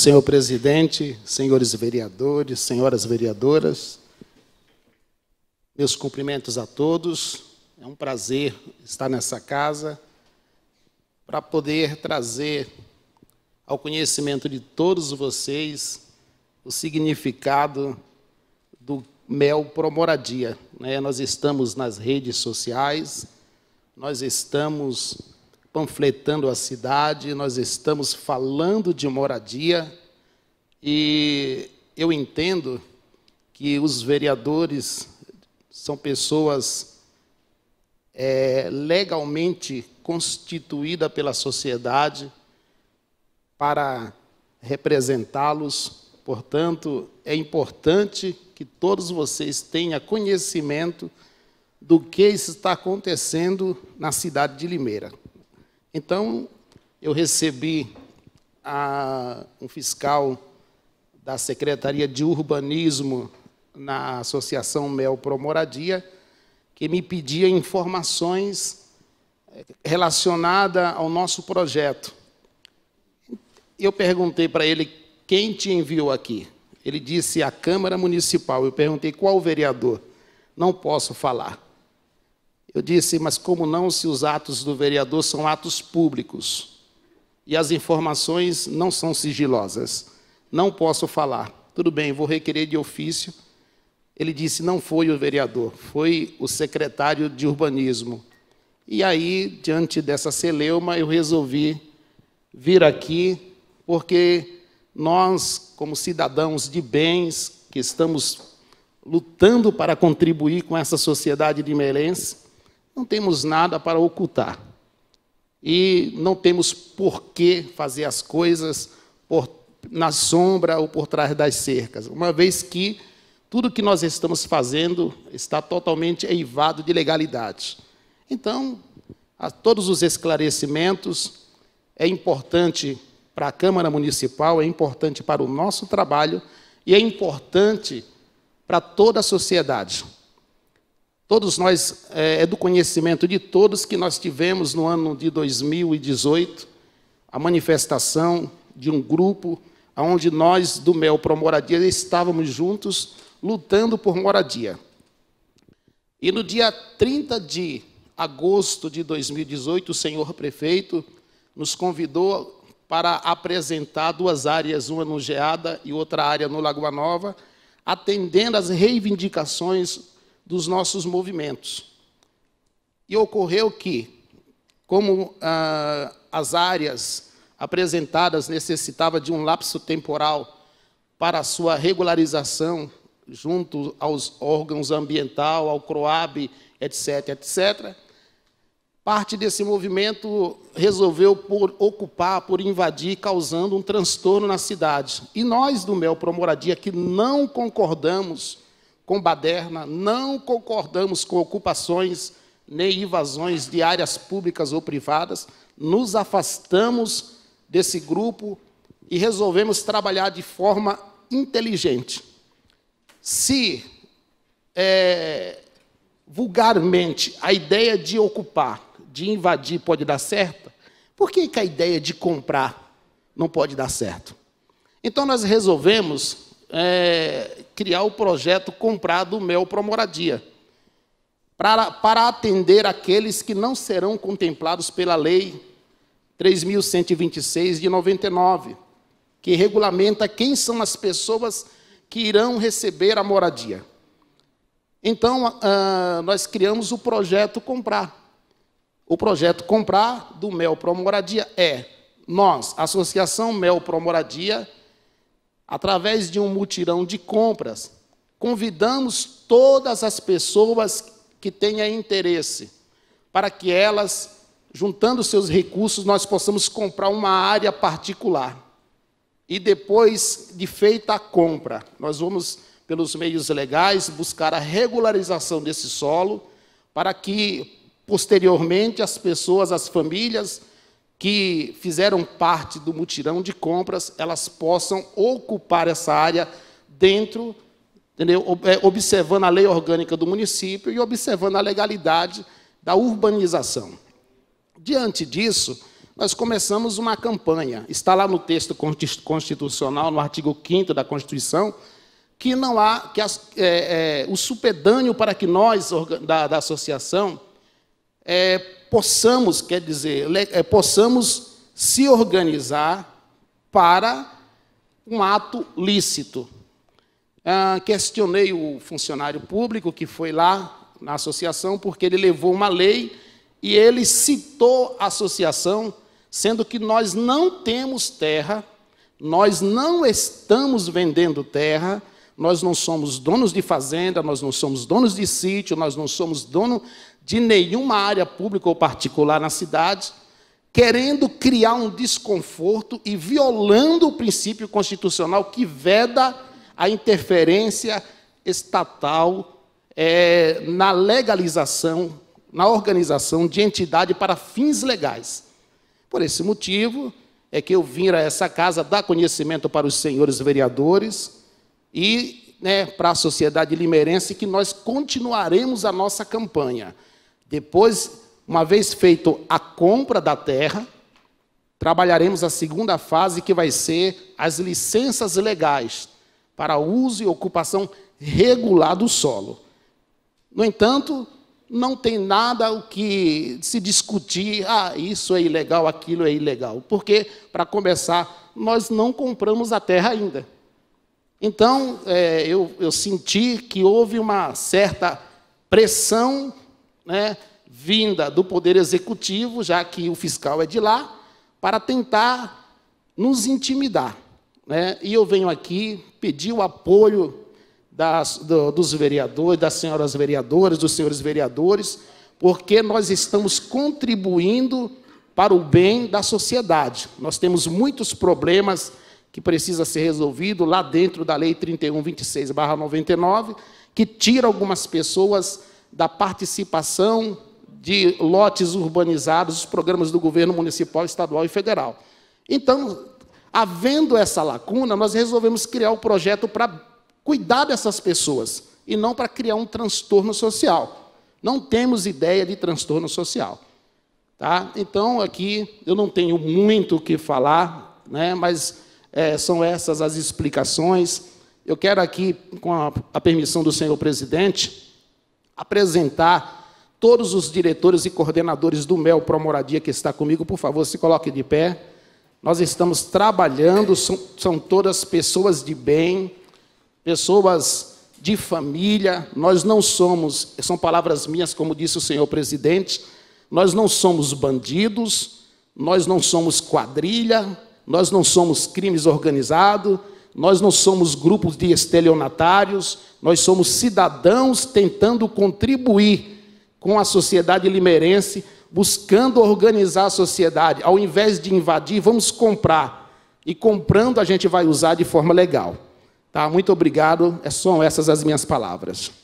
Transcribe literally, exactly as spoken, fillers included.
Senhor presidente, senhores vereadores, senhoras vereadoras, meus cumprimentos a todos. É um prazer estar nessa casa para poder trazer ao conhecimento de todos vocês o significado do Mel Pró Moradia. Nós estamos nas redes sociais, nós estamos panfletando a cidade, nós estamos falando de moradia, e eu entendo que os vereadores são pessoas é, legalmente constituídas pela sociedade para representá-los. Portanto, é importante que todos vocês tenham conhecimento do que está acontecendo na cidade de Limeira. Então, eu recebi a, um fiscal da Secretaria de Urbanismo na Associação Mel Pró Moradia, que me pedia informações relacionadas ao nosso projeto. Eu perguntei para ele: quem te enviou aqui? Ele disse: a Câmara Municipal. Eu perguntei: qual vereador? Não posso falar. Eu disse: mas como não, se os atos do vereador são atos públicos e as informações não são sigilosas? Não posso falar. Tudo bem, vou requerer de ofício. Ele disse: não foi o vereador, foi o secretário de urbanismo. E aí, diante dessa celeuma, eu resolvi vir aqui, porque nós, como cidadãos de bens, que estamos lutando para contribuir com essa sociedade limeirense, não temos nada para ocultar. E não temos por que fazer as coisas por, na sombra ou por trás das cercas, uma vez que tudo que nós estamos fazendo está totalmente eivado de legalidade. Então, a todos os esclarecimentos é importante para a Câmara Municipal, é importante para o nosso trabalho e é importante para toda a sociedade. Todos nós, é do conhecimento de todos que nós tivemos no ano de dois mil e dezoito a manifestação de um grupo onde nós, do Mel Pró Moradia, estávamos juntos lutando por moradia. E no dia trinta de agosto de dois mil e dezoito, o senhor prefeito nos convidou para apresentar duas áreas, uma no Geada e outra área no Lagoa Nova, atendendo às reivindicações dos nossos movimentos. E ocorreu que, como ah, as áreas apresentadas necessitavam de um lapso temporal para a sua regularização junto aos órgãos ambiental, ao CROAB, etc, etcétera, parte desse movimento resolveu por ocupar, por invadir, causando um transtorno na cidade. E nós, do Mel Pró Moradia, que não concordamos com baderna, não concordamos com ocupações nem invasões de áreas públicas ou privadas, nos afastamos desse grupo e resolvemos trabalhar de forma inteligente. Se é, vulgarmente a ideia de ocupar, de invadir pode dar certo, por que que a ideia de comprar não pode dar certo? Então, nós resolvemos É, criar o projeto Comprado Mel Pró Moradia, para, para atender aqueles que não serão contemplados pela Lei três mil cento e vinte e seis de noventa e nove, que regulamenta quem são as pessoas que irão receber a moradia. Então, ah, nós criamos o projeto Comprar. O projeto Comprar do Mel Pró Moradia é nós, Associação Mel Pró Moradia, através de um mutirão de compras, convidamos todas as pessoas que tenham interesse, para que elas, juntando seus recursos, nós possamos comprar uma área particular. E depois de feita a compra, nós vamos, pelos meios legais, buscar a regularização desse solo, para que, posteriormente, as pessoas, as famílias que fizeram parte do mutirão de compras, elas possam ocupar essa área dentro, entendeu? Observando a lei orgânica do município e observando a legalidade da urbanização. Diante disso, nós começamos uma campanha. Está lá no texto constitucional, no artigo quinto da Constituição, que não há que as, é, é, o supedâneo para que nós, da, da associação, é, possamos, quer dizer, é, possamos se organizar para um ato lícito. Ah, questionei o funcionário público que foi lá na associação, porque ele levou uma lei e ele citou a associação, sendo que nós não temos terra, nós não estamos vendendo terra, nós não somos donos de fazenda, nós não somos donos de sítio, nós não somos dono de nenhuma área pública ou particular na cidade, querendo criar um desconforto e violando o princípio constitucional que veda a interferência estatal é, na legalização, na organização de entidade para fins legais. Por esse motivo é que eu vim a essa casa dar conhecimento para os senhores vereadores e, né, para a sociedade limeirense que nós continuaremos a nossa campanha. Depois, uma vez feito a compra da terra, trabalharemos a segunda fase, que vai ser as licenças legais para uso e ocupação regular do solo. No entanto, não tem nada o que se discutir, ah, isso é ilegal, aquilo é ilegal, porque, para começar, nós não compramos a terra ainda. Então, é, eu, eu senti que houve uma certa pressão, né, vinda do Poder Executivo, já que o fiscal é de lá, para tentar nos intimidar, né? E eu venho aqui pedir o apoio Das, do, dos vereadores, das senhoras vereadoras, dos senhores vereadores, porque nós estamos contribuindo para o bem da sociedade. Nós temos muitos problemas que precisam ser resolvidos lá dentro da Lei três mil cento e vinte e seis barra noventa e nove, que tira algumas pessoas da participação de lotes urbanizados, os programas do governo municipal, estadual e federal. Então, havendo essa lacuna, nós resolvemos criar o projeto para cuidar dessas pessoas, e não para criar um transtorno social. Não temos ideia de transtorno social. Tá? Então, aqui, eu não tenho muito o que falar, né, mas é, são essas as explicações. Eu quero aqui, com a, a permissão do senhor presidente, apresentar todos os diretores e coordenadores do Mel Pró Moradia que está comigo. Por favor, se coloque de pé. Nós estamos trabalhando, são, são todas pessoas de bem, pessoas de família. Nós não somos, são palavras minhas, como disse o senhor presidente, nós não somos bandidos, nós não somos quadrilha, nós não somos crimes organizados, nós não somos grupos de estelionatários, nós somos cidadãos tentando contribuir com a sociedade limeirense, buscando organizar a sociedade. Ao invés de invadir, vamos comprar, e comprando a gente vai usar de forma legal. Tá, muito obrigado. São essas as minhas palavras.